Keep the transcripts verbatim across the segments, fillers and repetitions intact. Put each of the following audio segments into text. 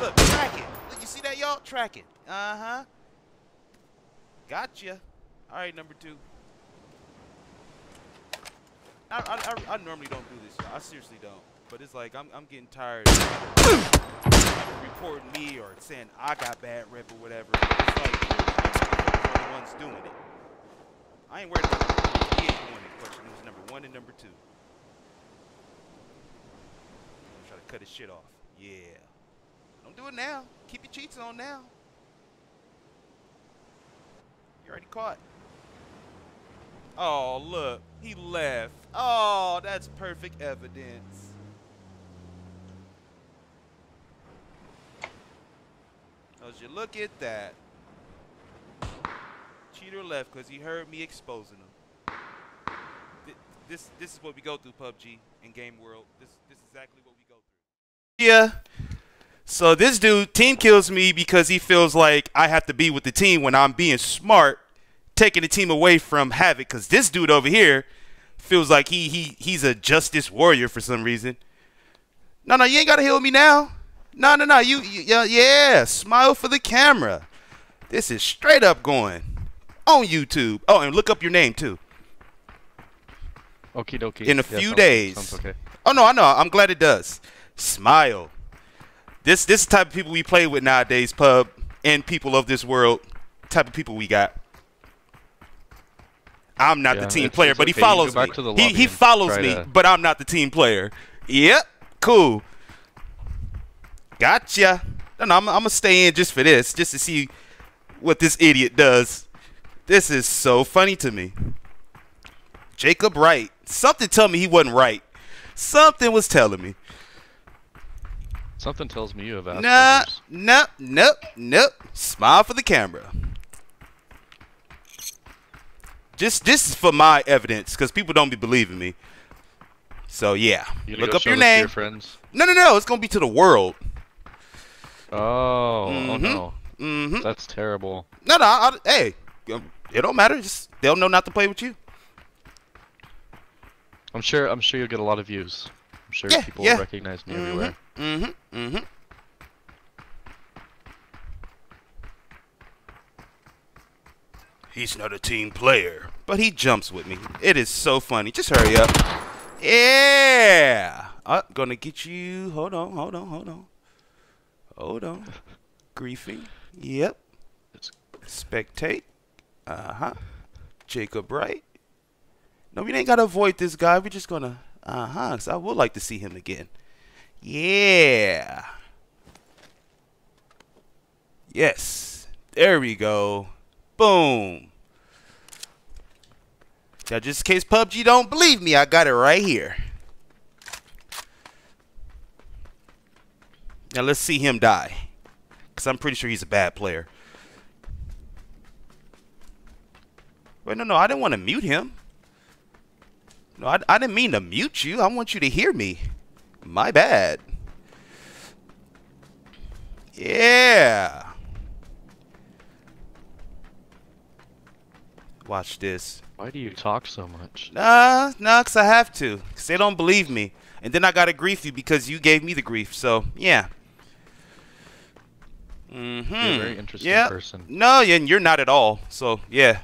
Look, tracking. Look, you see that, y'all? Tracking. Uh-huh. Gotcha. All right, number two. I, I, I, I normally don't do this, y'all. I seriously don't. But it's like I'm, I'm getting tired of reporting me or saying I got bad rep or whatever. It's like I'm the one's doing it. I ain't worried about who is doing it. Question is number one and number two. I'm gonna try to cut his shit off. Yeah. Don't do it now. Keep your cheats on now. You already caught. Oh, look. He left. Oh, that's perfect evidence. You look at that. Cheater left because he heard me exposing him. Th this this is what we go through, P U B G and Game World. This this is exactly what we go through. Yeah. So this dude team kills me because he feels like I have to be with the team when I'm being smart, taking the team away from Havoc. Because this dude over here feels like he he he's a justice warrior for some reason. No, no, you ain't gotta heal me now. No, no, no, you, you, yeah, smile for the camera. This is straight up going on YouTube. Oh, and look up your name, too. Okie dokie. In a yeah, few sounds, days. Sounds okay. Oh, no, I know. I'm glad it does. Smile. This this type of people we play with nowadays, Pub, and people of this world, type of people we got. I'm not yeah, the team player, but okay. he follows me. He, he follows me, to... but I'm not the team player. Yep, cool. Gotcha. No, no, I'm, I'm gonna stay in just for this, just to see what this idiot does. This is so funny to me. Jacob Wright. Something told me he wasn't right. Something was telling me. Something tells me you have asked. Nah, nope, nope, nope. Smile for the camera. Just this is for my evidence, because people don't be believing me. So yeah, you look up your name. To your no, no, no. It's gonna be to the world. Oh, mm-hmm. oh no. Mm-hmm. That's terrible. No, no. I, I, hey, it don't matter. Just they'll know not to play with you. I'm sure. I'm sure you'll get a lot of views. I'm sure yeah, people yeah. will recognize me mm-hmm. everywhere. Mm-hmm. Mm-hmm. He's not a team player, but he jumps with me. It is so funny. Just hurry up. Yeah. I'm gonna get you. Hold on. Hold on. Hold on. Hold on. Griefing. Yep. Spectate. Uh-huh. Jacob Wright. No, we ain't got to avoid this guy. We're just going to... Uh-huh. Because I would like to see him again. Yeah. Yes. There we go. Boom. Now, just in case P U B G don't believe me, I got it right here. Now let's see him die, because I'm pretty sure he's a bad player. Wait, no, no, I didn't want to mute him. No, I, I didn't mean to mute you. I want you to hear me. My bad. Yeah. Watch this. Why do you talk so much? Nah, nah, because I have to. Because they don't believe me. And then I got to grief you because you gave me the grief. So, yeah. Mm-hmm. You're a very interesting yep. person. No, and you're not at all. So yeah,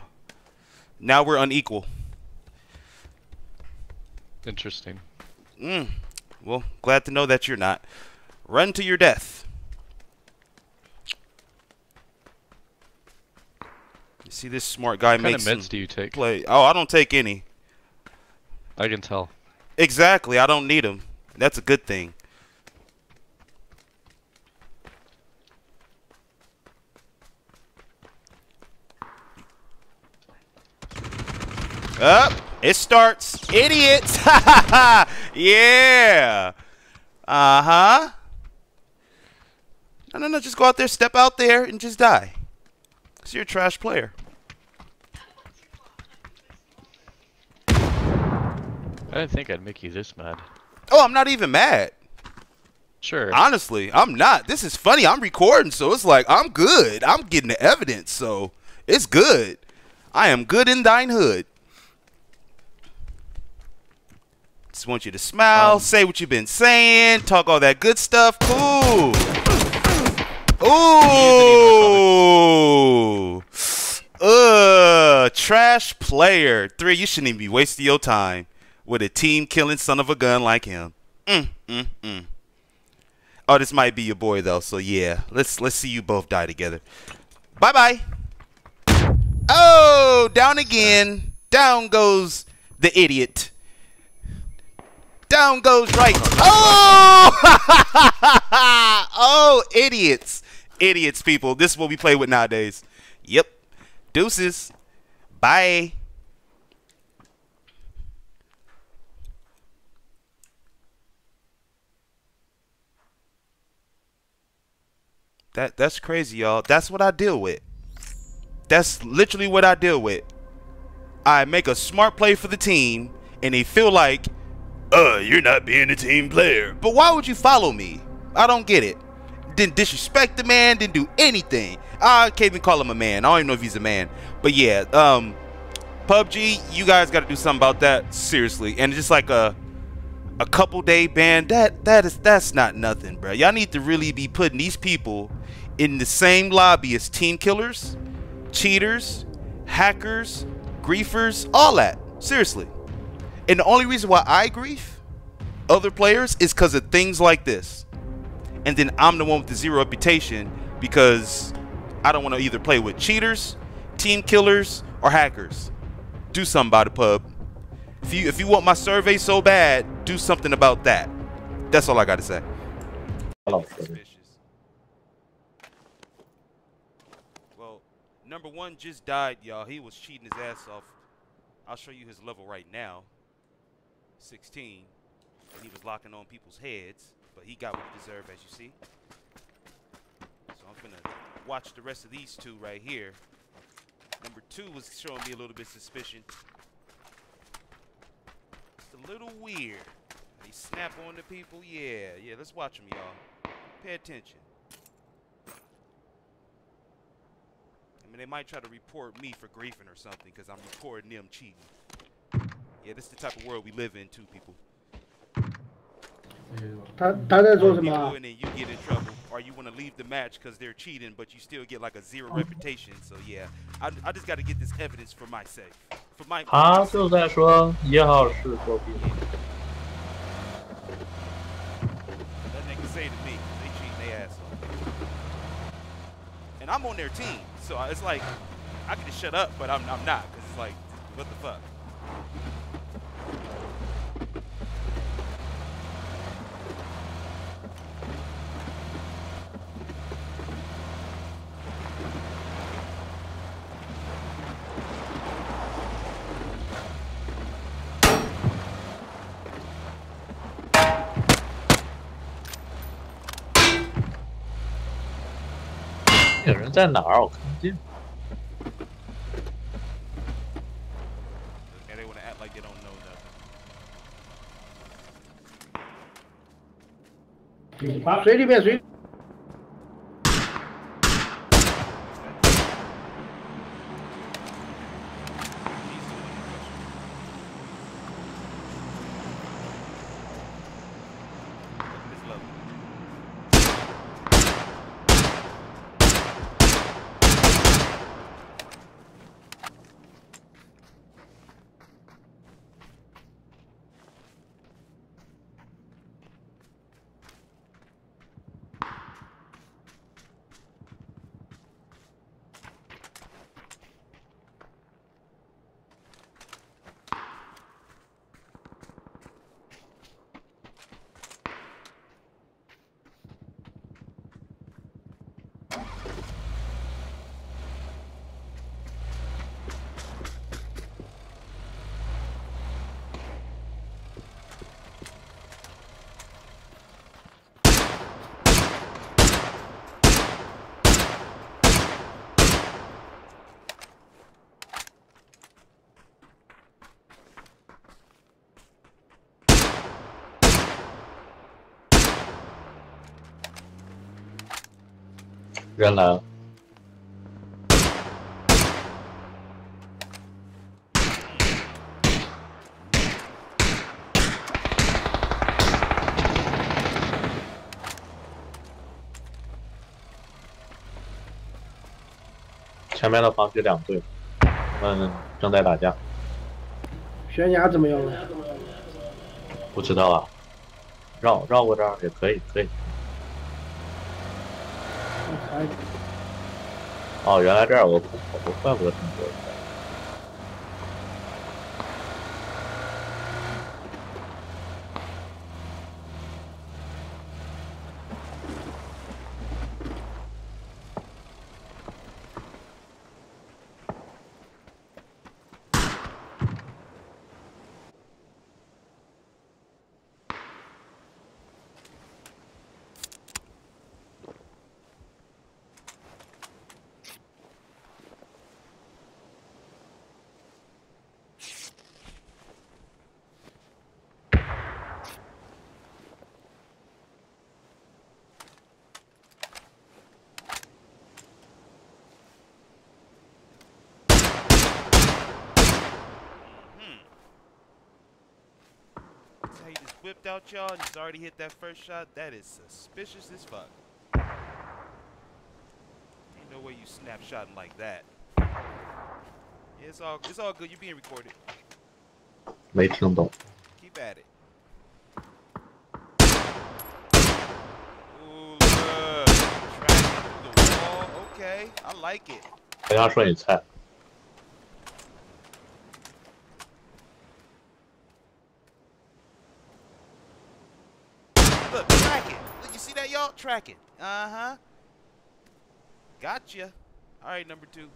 now we're unequal. Interesting. Mm. Well, glad to know that you're not. Run to your death. You see this smart guy makes. What kind of meds do you take? Play. Oh, I don't take any. I can tell. Exactly. I don't need them. That's a good thing. Up, oh, it starts, idiots! Ha ha ha! Yeah. Uh huh. No, no, no. Just go out there, step out there, and just die. Cause you're a trash player. I didn't think I'd make you this mad. Oh, I'm not even mad. Sure. Honestly, I'm not. This is funny. I'm recording, so it's like I'm good. I'm getting the evidence, so it's good. I am good in thine hood. Just want you to smile, um, say what you've been saying, talk all that good stuff. Cool. Ooh! Ugh! Trash player. Three, you shouldn't even be wasting your time with a team-killing son of a gun like him. Mm, mm, mm. Oh, this might be your boy, though, so yeah. Let's let's see you both die together. Bye-bye. Oh, down again. Down goes the idiot. Down goes Wright. Oh! Oh, idiots. Idiots, people. This is what we play with nowadays. Yep. Deuces. Bye. That that's crazy, y'all. That's what I deal with. That's literally what I deal with. I make a smart play for the team, and they feel like, uh, you're not being a team player. But why would you follow me? I don't get it. Didn't disrespect the man, didn't do anything. I can't even call him a man. I don't even know if he's a man. But yeah, um, P U B G, you guys got to do something about that, seriously. And just like a a couple day ban, that, that is, that's not nothing, bro. Y'all need to really be putting these people in the same lobby as team killers, cheaters, hackers, griefers, all that, seriously. And the only reason why I grief other players is because of things like this. And then I'm the one with the zero reputation because I don't want to either play with cheaters, team killers, or hackers. Do something about it, Pub. If you, if you want my survey so bad, do something about that. That's all I got to say. Hello. Well, number one just died, y'all. He was cheating his ass off. I'll show you his level right now. sixteen, and he was locking on people's heads, but he got what he deserved, as you see. So I'm going to watch the rest of these two right here. Number two was showing me a little bit suspicion. It's a little weird. They snap on the people. Yeah, yeah, let's watch them, y'all. Pay attention. I mean, they might try to report me for griefing or something because I'm reporting them cheating. Yeah, this is the type of world we live in, too, people. People and then you get in trouble, or you want to leave the match because they're cheating, but you still get like a zero reputation. So yeah, I, I just got to get this evidence for my sake. For my. Ah, so that's wrong. Yeah, how should it go? That nigga say to me, they cheating their ass off, and I'm on their team, so it's like I can just shut up, but I'm I'm not because it's like what the fuck.在哪儿？我看不见。把水里面水。人来。前面的房有两队，嗯，正在打架。悬崖怎么样了？不知道啊，绕绕过这儿也可以，可以。哦，原来这儿有个空投，怪不得这么多人。 Whipped out y'all and he's already hit that first shot. That is suspicious as fuck. Ain't no way you snapshotting like that. Yeah, it's all it's all good. You're being recorded. Wait, keep at it. Ooh, look. Tracking through the wall. Okay, I like it. I'm not sure it's hot. Look, track it. Look, you see that, y'all? Track it. Uh-huh. Gotcha. All right, number two.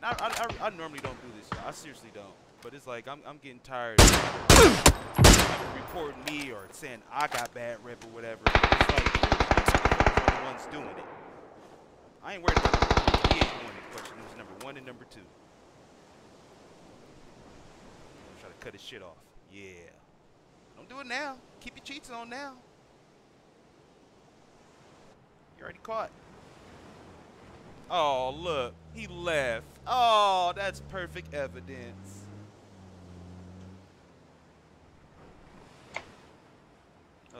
Now, I, I, I normally don't do this. I seriously don't. But it's like I'm, I'm getting tired of reporting me or saying I got bad rep or whatever. It's like I'm the one's doing it. I ain't worried about who is doing it. Question is number one and number two. I'm trying to cut his shit off. Yeah. Don't do it now. Keep your cheats on now. You're already caught. Oh, look. He left. Oh, that's perfect evidence.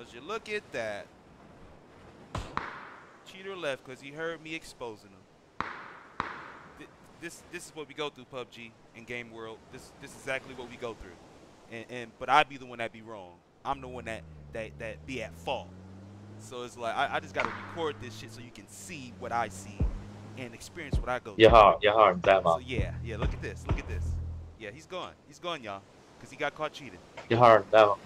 As you look at that. Cheater left because he heard me exposing him. Th this, this is what we go through, P U B G and Game World. This, this is exactly what we go through. And, and but I be the one that be wrong. I'm the one that that that be at fault. So it's like I, I just gotta record this shit so you can see what I see and experience what I go through. Yeah, yeah, exactly. So yeah, yeah. Look at this. Look at this. Yeah, he's gone. He's gone, y'all, because he got caught cheating. Yeah, exactly.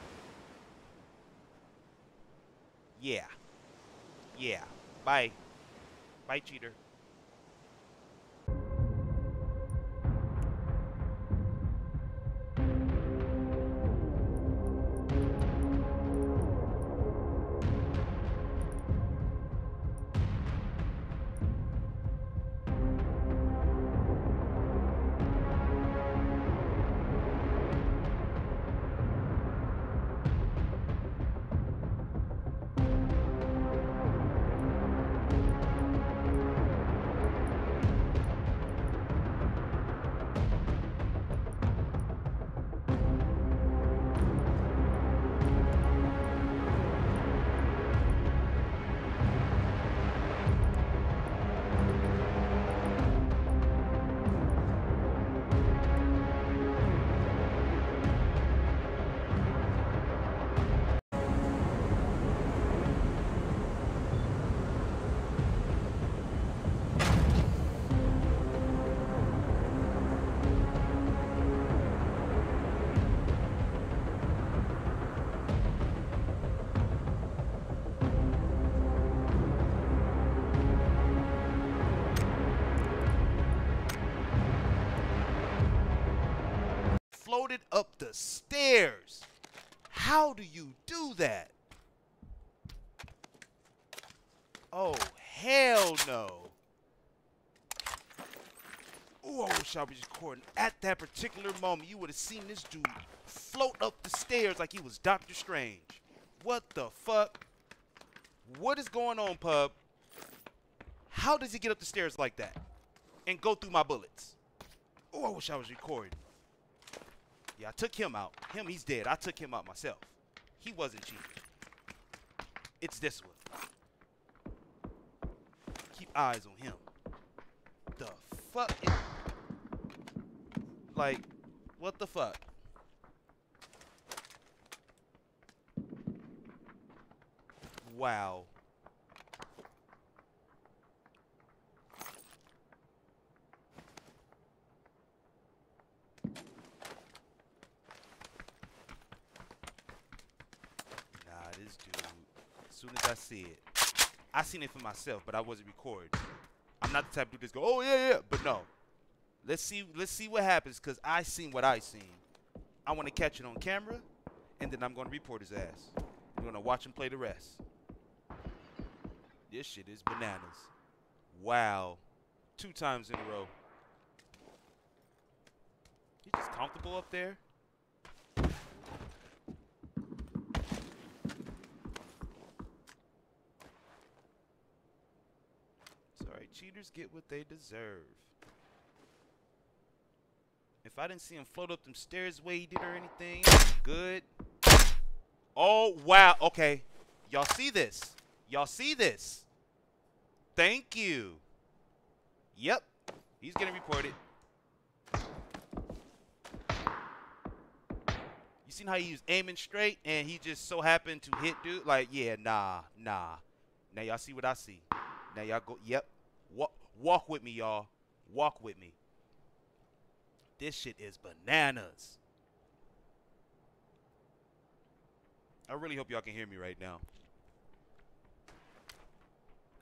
Yeah, yeah. Bye, bye, cheater. Floated up the stairs. How do you do that? Oh, hell no. Ooh, I wish I was recording at that particular moment. You would have seen this dude float up the stairs like he was Doctor Strange. What the fuck? What is going on, Pub? How does he get up the stairs like that and go through my bullets? Ooh, I wish I was recording. Yeah, I took him out. Him, he's dead. I took him out myself. He wasn't cheating. It's this one. Keep eyes on him. The fuck is... Like, what the fuck? Wow. Soon as I see it, I seen it for myself, but I wasn't recording. I'm not the type to do this. Go, oh yeah, yeah, but no. Let's see, let's see what happens, cause I seen what I seen. I want to catch it on camera, and then I'm gonna report his ass. I'm gonna watch him play the rest. This shit is bananas. Wow, two times in a row. You just comfortable up there? Cheaters get what they deserve. If I didn't see him float up them stairs the way he did or anything, good. Oh, wow. Okay. Y'all see this? Y'all see this? Thank you. Yep. He's getting reported. You seen how he was aiming straight and he just so happened to hit dude? Like, yeah, nah, nah. Now y'all see what I see. Now y'all go, yep. Walk, walk with me, y'all. Walk with me. This shit is bananas. I really hope y'all can hear me right now.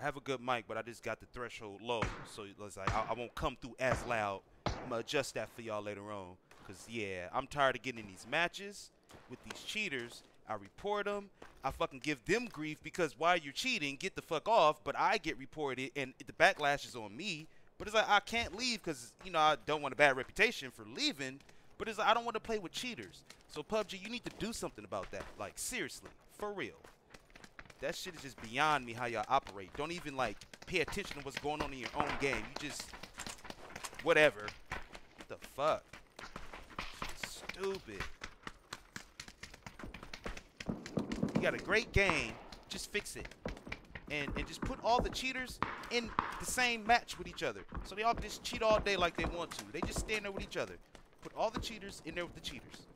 I have a good mic, but I just got the threshold low, so it's like I, I won't come through as loud. I'm gonna adjust that for y'all later on, cause yeah, I'm tired of getting in these matches with these cheaters. I report them. I fucking give them grief because why you're cheating, get the fuck off. But I get reported and the backlash is on me. But it's like I can't leave because, you know, I don't want a bad reputation for leaving. But it's like I don't want to play with cheaters. So P U B G, you need to do something about that. Like, seriously, for real. That shit is just beyond me how y'all operate. Don't even, like, pay attention to what's going on in your own game. You just, whatever. What the fuck? Stupid. Got a great game, just fix it, and and just put all the cheaters in the same match with each other, so they all just cheat all day like they want to. They just stand there with each other. Put all the cheaters in there with the cheaters,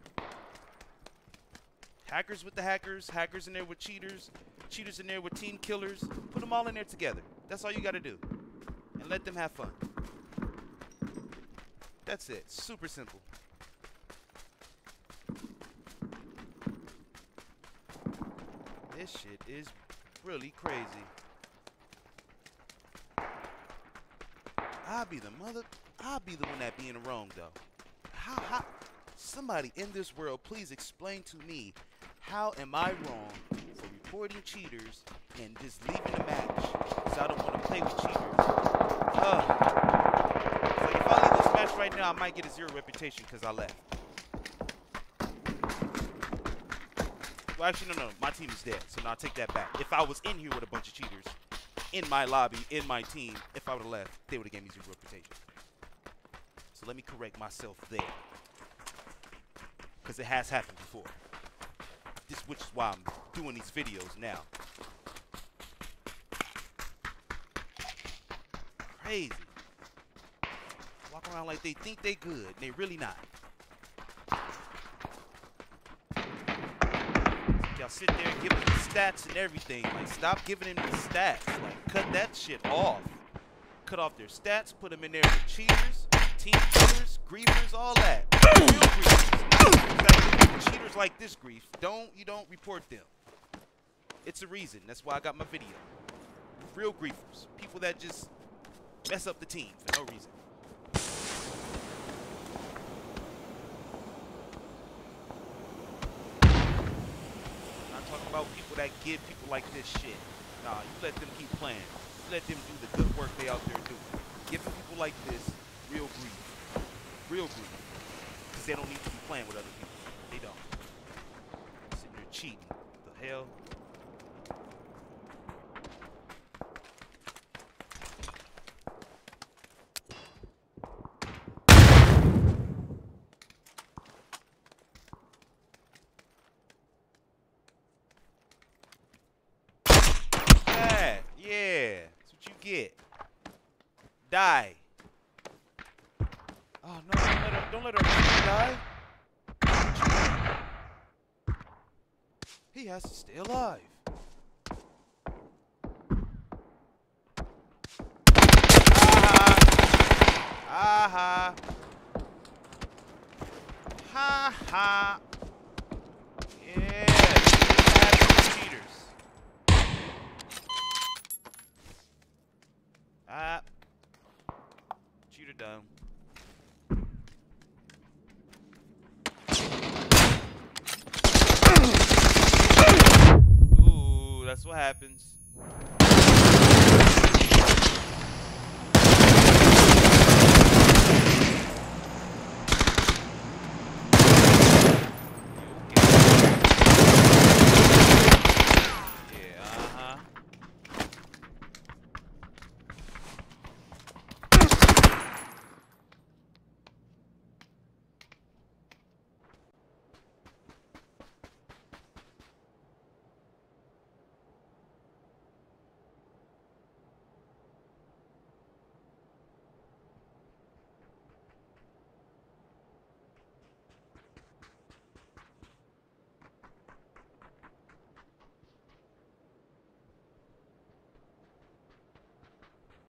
hackers with the hackers, hackers in there with cheaters, cheaters in there with team killers. Put them all in there together. That's all you got to do, and let them have fun. That's it. Super simple. This shit is really crazy. I'll be the mother... I'll be the one that be in the wrong, though. How, how... Somebody in this world, please explain to me, how am I wrong for reporting cheaters and just leaving the match because I don't want to play with cheaters? Uh, so if I leave this match right now, I might get a zero reputation because I left. Well, actually, no, no, my team is dead, so now I take that back. If I was in here with a bunch of cheaters, in my lobby, in my team, if I would have left, they would have gave me zero reputation. So let me correct myself there, because it has happened before. This, which is why I'm doing these videos now. Crazy. Walk around like they think they good, and they really not. Y'all sit there and give them the stats and everything. Like, stop giving them the stats. Like, cut that shit off. Cut off their stats. Put them in there for cheaters, team cheaters, griefers, all that. Real griefers. Cheaters like this grief. Don't you don't report them. It's a reason. That's why I got my video. Real griefers. People that just mess up the team for no reason. About people that give people like this shit. Nah, you let them keep playing. You let them do the good work they out there doing. Giving people like this real grief. Real grief. Because they don't need to be playing with other people. They don't. Sitting there cheating. The hell? Yeah, that's what you get. die. Oh no, don't let her, don't let her die. He has to stay alive. Aha. Ha ha. Yeah. Cheaters. Ah. Cheater down. Ooh, that's what happens.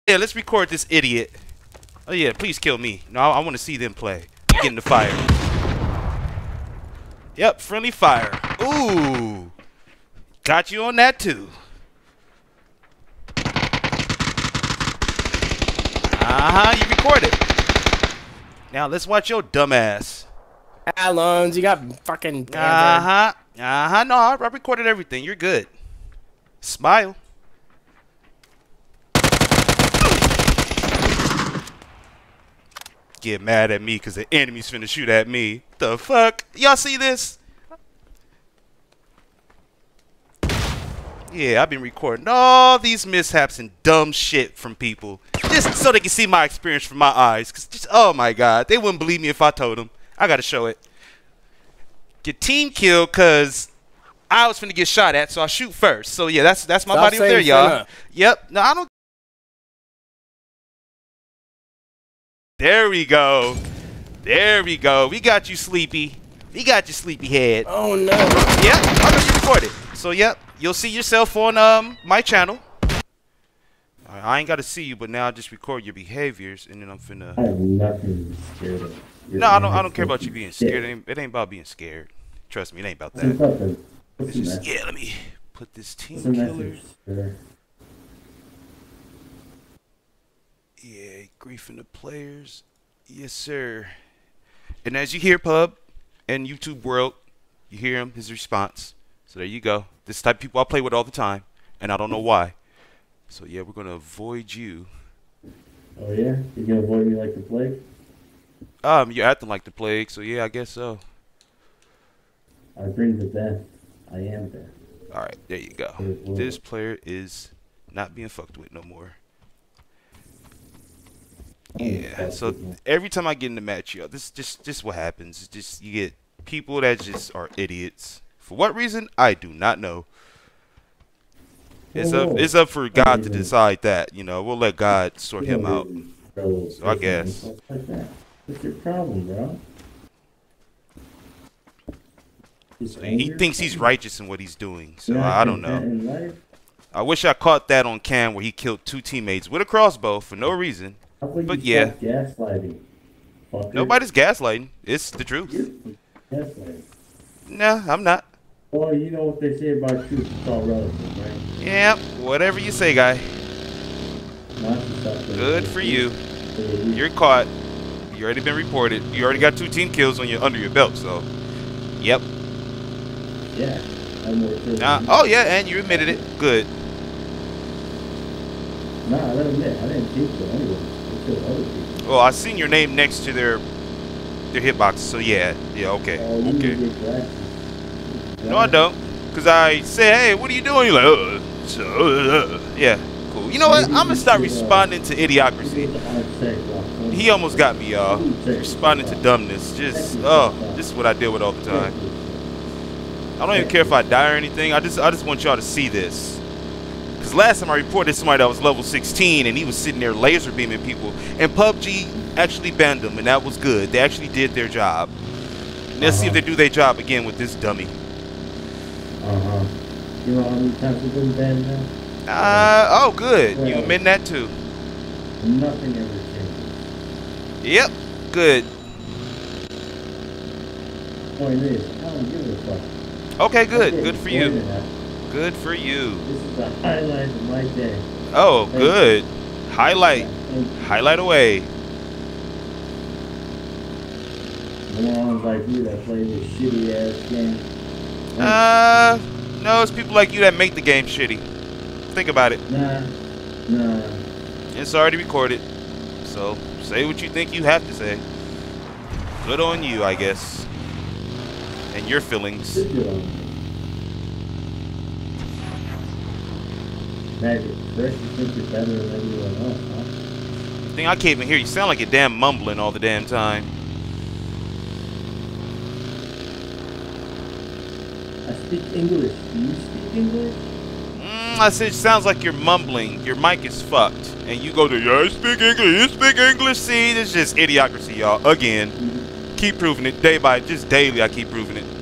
Yeah, let's record this idiot. Oh yeah, please kill me. No, I, I want to see them play. Get in the fire. Yep, friendly fire. Ooh, got you on that too. Uh-huh, you recorded. Now let's watch your dumb ass. Alones, you got fucking. Uh-huh, uh-huh. No, I, I recorded everything. You're good. Smile. Get mad at me because the enemy's finna shoot at me. The fuck? Y'all see this? Yeah, I've been recording all these mishaps and dumb shit from people just so they can see my experience from my eyes. Cause just, oh my god, they wouldn't believe me if I told them. I gotta show it. Get team killed because I was finna get shot at, so I shoot first. So yeah, that's that's my Stop body over there, y'all. Yep. No, I don't. There we go. There we go. We got you, sleepy. We got you, sleepyhead. Oh, no. Yep, I just recorded. So, yep, you'll see yourself on um my channel. Right, I ain't got to see you, but now I just record your behaviors, and then I'm finna... I have nothing scared of. You're no, I don't, I don't care about you being scared. It ain't, it ain't about being scared. Trust me, it ain't about that. It's just, yeah, let me put this team killer. Yeah, griefing the players. Yes, sir. And as you hear Pub and YouTube world, you hear him, his response. So there you go. This type of people I play with all the time, and I don't know why. So, yeah, we're going to avoid you. Oh, yeah? You going to avoid me like the plague? Um, you're acting like the plague, so, yeah, I guess so. I agree with that. I am there. All right, there you go. This player is not being fucked with no more. Yeah, so every time I get in the match, yo, this just this what happens. It's just you get people that just are idiots. For what reason? I do not know. It's up it's up for God to decide that, you know. We'll let God sort him out. So I guess. What's your problem, bro? He thinks he's righteous in what he's doing, so I don't know. I wish I caught that on cam where he killed two teammates with a crossbow for no reason. But yeah, gaslighting. Nobody's gaslighting. It's the truth. Gaslighting. No, I'm not. Well, you know what they say about truth, it's all relative, right? Yep, whatever you say, guy. Good for you. You're caught. You already been reported. You already got two team kills on your under your belt, so yep. Yeah. Nah. Oh yeah, and you admitted it. Good. Nah, I don't admit. I didn't think so anyway. Well, I seen your name next to their their hitbox, so yeah, yeah, okay, uh, okay. No, I don't, cause I say, hey, what are you doing? You're like, uh, uh, uh. Yeah, cool. You know what? I'm gonna start responding to idiocracy. He almost got me, y'all. Responding to dumbness, just oh, this is what I deal with all the time. I don't even care if I die or anything. I just, I just want y'all to see this. last time I reported somebody that was level sixteen and he was sitting there laser beaming people, and P U B G actually banned him, and that was good. They actually did their job. And let's uh-huh. see if they do their job again with this dummy. Uh-huh. You know how many times we've been banned now? Uh, oh, good. Well, you admit that too. Nothing ever changes. Yep, good. Point is, I don't give a fuck. Okay, good. Okay, good for you. Good for you. This is the highlight of my day. Oh, Thank good. You. Highlight. Highlight away. Morons like you that play this shitty ass game. Uh, no, it's people like you that make the game shitty. Think about it. Nah, nah. It's already recorded, so say what you think you have to say. Good on you, I guess. And your feelings. Good job. Magic, first you think you're better than everyone else, huh? I think I can't even hear you. Sound like you're damn mumbling all the damn time. I speak English. Do you speak English? Mm, I said it sounds like you're mumbling. Your mic is fucked. And you go to, yeah, I speak English, you speak English. See, this is just idiocracy, y'all. Again, mm-hmm. keep proving it day by, just daily I keep proving it.